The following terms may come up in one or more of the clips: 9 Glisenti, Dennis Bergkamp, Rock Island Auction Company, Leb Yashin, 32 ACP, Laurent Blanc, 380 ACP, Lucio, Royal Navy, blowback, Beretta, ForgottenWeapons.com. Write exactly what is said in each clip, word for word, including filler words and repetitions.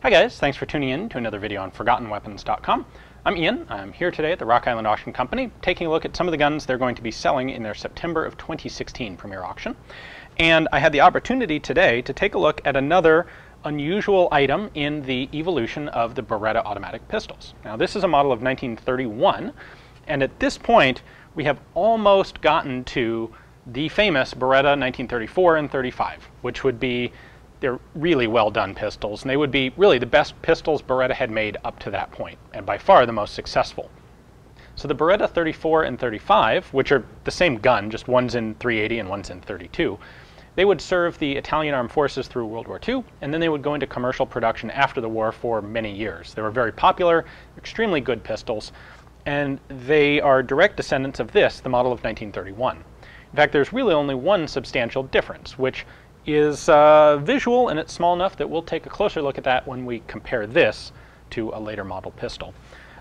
Hi guys, thanks for tuning in to another video on Forgotten Weapons dot com. I'm Ian. I'm here today at the Rock Island Auction Company taking a look at some of the guns they're going to be selling in their September of twenty sixteen Premier Auction. And I had the opportunity today to take a look at another unusual item in the evolution of the Beretta automatic pistols. Now this is a model of nineteen thirty-one, and at this point we have almost gotten to the famous Beretta nineteen thirty-four and thirty-five, which would be they're really well done pistols, and they would be really the best pistols Beretta had made up to that point, and by far the most successful. So the Beretta thirty-four and thirty-five, which are the same gun, just one's in three eighty and one's in thirty-two, they would serve the Italian armed forces through World War Two, and then they would go into commercial production after the war for many years. They were very popular, extremely good pistols, and they are direct descendants of this, the model of nineteen thirty-one. In fact, there's really only one substantial difference, which is uh, visual, and it's small enough that we'll take a closer look at that when we compare this to a later model pistol.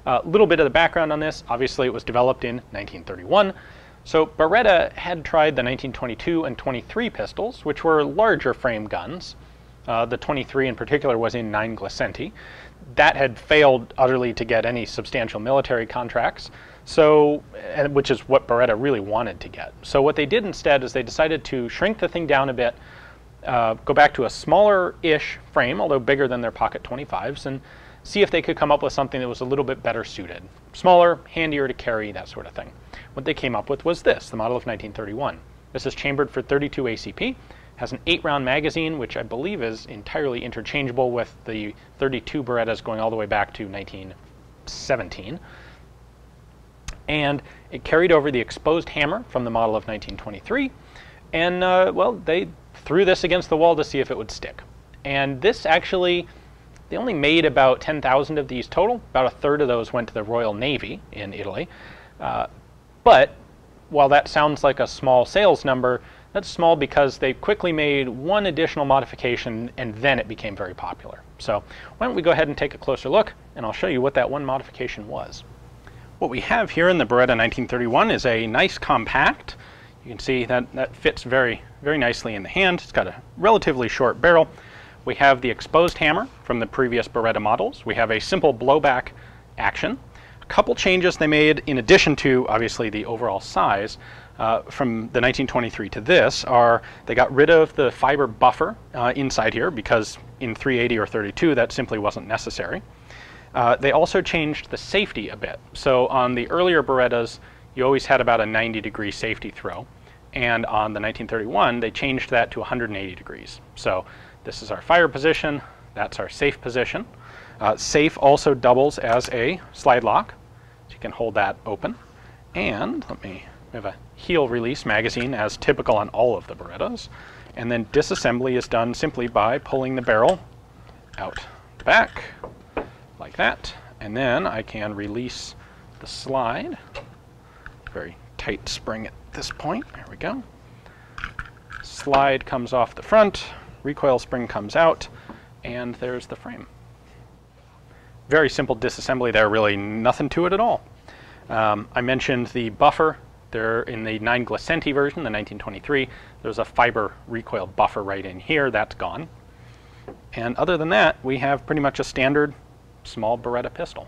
A uh, little bit of the background on this, obviously it was developed in nineteen thirty-one. So Beretta had tried the nineteen twenty-two and twenty-three pistols, which were larger frame guns. Uh, the twenty-three in particular was in nine Glisenti. That had failed utterly to get any substantial military contracts, so, which is what Beretta really wanted to get. So what they did instead is they decided to shrink the thing down a bit, Uh, go back to a smaller-ish frame, although bigger than their pocket twenty-fives, and see if they could come up with something that was a little bit better suited. Smaller, handier to carry, that sort of thing. What they came up with was this, the model of nineteen thirty-one. This is chambered for thirty-two A C P, has an eight round magazine, which I believe is entirely interchangeable with the thirty-two Berettas going all the way back to nineteen seventeen. And it carried over the exposed hammer from the model of nineteen twenty-three, and, uh, well, they threw this against the wall to see if it would stick. And this actually, they only made about ten thousand of these total. About a third of those went to the Royal Navy in Italy. Uh, but while that sounds like a small sales number, that's small because they quickly made one additional modification and then it became very popular. So why don't we go ahead and take a closer look, and I'll show you what that one modification was. What we have here in the Beretta nineteen thirty-one is a nice compact. You can see that that fits very, very nicely in the hand. It's got a relatively short barrel. We have the exposed hammer from the previous Beretta models. We have a simple blowback action. A couple changes they made in addition to, obviously, the overall size uh, from the nineteen twenty-three to this are they got rid of the fiber buffer uh, inside here because in three eighty or thirty-two that simply wasn't necessary. Uh, they also changed the safety a bit. So on the earlier Berettas, you always had about a ninety degree safety throw. And on the nineteen thirty-one, they changed that to one hundred eighty degrees. So this is our fire position, that's our safe position. Uh, safe also doubles as a slide lock, so you can hold that open. And let me, we have a heel release magazine as typical on all of the Berettas. And then disassembly is done simply by pulling the barrel out the back, like that. And then I can release the slide. Very tight spring at this point, there we go. Slide comes off the front, recoil spring comes out, and there's the frame. Very simple disassembly there, really nothing to it at all. Um, I mentioned the buffer there in the nine Glisenti version, the nineteen twenty-three, there's a fiber recoil buffer right in here, that's gone. And other than that, we have pretty much a standard small Beretta pistol.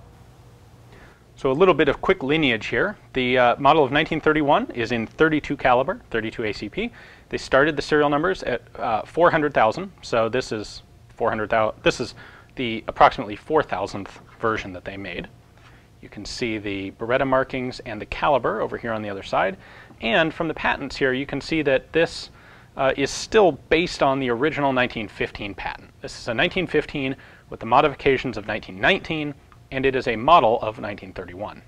So a little bit of quick lineage here. The uh, model of nineteen thirty-one is in thirty-two caliber, thirty-two A C P. They started the serial numbers at uh, four hundred thousand. So this is four hundred thousand. This is the approximately four thousandth version that they made. You can see the Beretta markings and the caliber over here on the other side. And from the patents here, you can see that this uh, is still based on the original nineteen fifteen patent. This is a nineteen fifteen with the modifications of nineteen nineteen. And it is a model of nineteen thirty-one.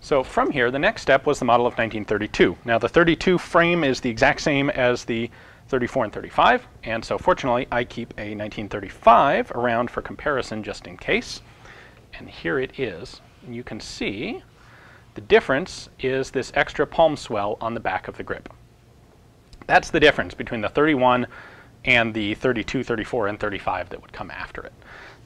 So from here, the next step was the model of nineteen thirty-two. Now the thirty-two frame is the exact same as the thirty-four and thirty-five, and so fortunately I keep a nineteen thirty-five around for comparison just in case. And here it is. And you can see the difference is this extra palm swell on the back of the grip. That's the difference between the thirty-one and the thirty-two, thirty-four, and thirty-five that would come after it.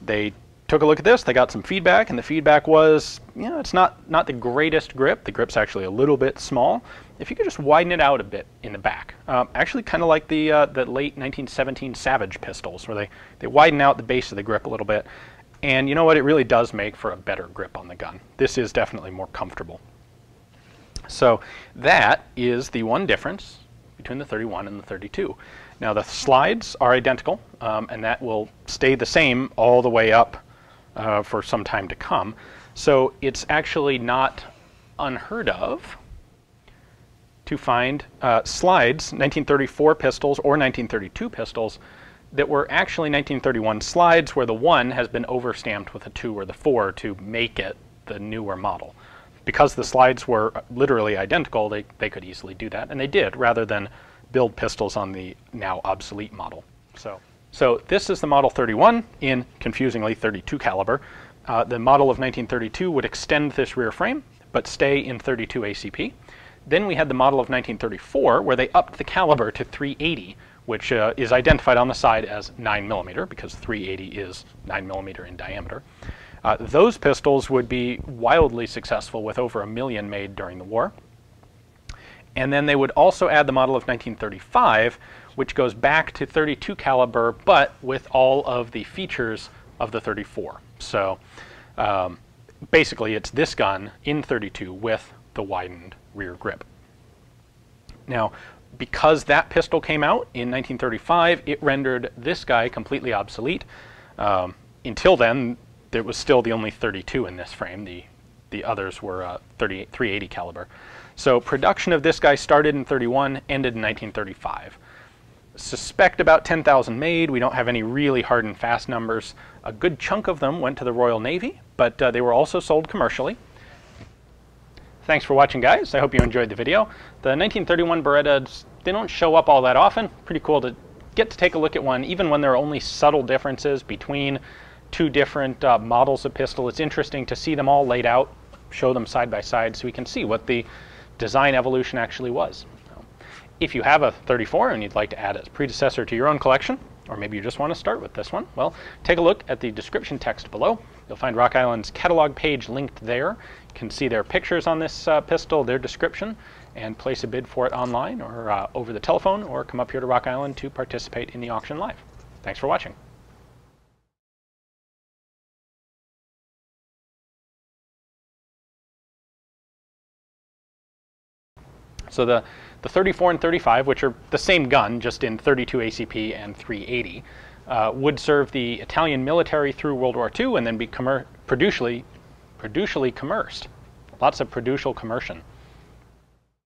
They took a look at this, they got some feedback, and the feedback was, you know, it's not, not the greatest grip. The grip's actually a little bit small. If you could just widen it out a bit in the back, Um, actually kind of like the, uh, the late nineteen seventeen Savage pistols, where they, they widen out the base of the grip a little bit. And you know what, it really does make for a better grip on the gun. This is definitely more comfortable. So that is the one difference between the thirty-one and the thirty-two. Now the slides are identical, um, and that will stay the same all the way up uh, for some time to come. So it's actually not unheard of to find uh, slides, nineteen thirty-four pistols or nineteen thirty-two pistols, that were actually nineteen thirty-one slides where the one has been overstamped with a two or the four to make it the newer model. Because the slides were literally identical, they, they could easily do that, and they did, rather than build pistols on the now obsolete model. So, so this is the Model thirty-one in, confusingly, thirty-two caliber. Uh, the model of nineteen thirty-two would extend this rear frame, but stay in thirty-two A C P. Then we had the model of nineteen thirty-four, where they upped the caliber to three eighty, which uh, is identified on the side as nine millimeter, because three eighty is nine millimeter in diameter. Uh, those pistols would be wildly successful, with over a million made during the war. And then they would also add the model of nineteen thirty-five, which goes back to thirty-two caliber, but with all of the features of the thirty-four. So um, basically it's this gun in thirty-two with the widened rear grip. Now, because that pistol came out in nineteen thirty-five, it rendered this guy completely obsolete. Um, until then, there was still the only thirty-two in this frame. The, the others were uh, thirty-eight, three eighty caliber. So production of this guy started in thirty-one, ended in nineteen thirty-five. Suspect about ten thousand made. We don't have any really hard and fast numbers. A good chunk of them went to the Royal Navy, but uh, they were also sold commercially. Thanks for watching, guys. I hope you enjoyed the video. The nineteen thirty-one Berettas, they don't show up all that often. Pretty cool to get to take a look at one, even when there are only subtle differences between two different uh, models of pistol. It's interesting to see them all laid out, show them side by side, so we can see what the design evolution actually was. If you have a thirty-four and you'd like to add its predecessor to your own collection, or maybe you just want to start with this one, well, take a look at the description text below. You'll find Rock Island's catalog page linked there. You can see their pictures on this uh, pistol, their description, and place a bid for it online or uh, over the telephone, or come up here to Rock Island to participate in the auction live. Thanks for watching. So the, the thirty-four and thirty-five, which are the same gun, just in thirty-two A C P and three eighty, uh, would serve the Italian military through World War Two and then be commer- producially, producially commerced. Lots of producial commercian.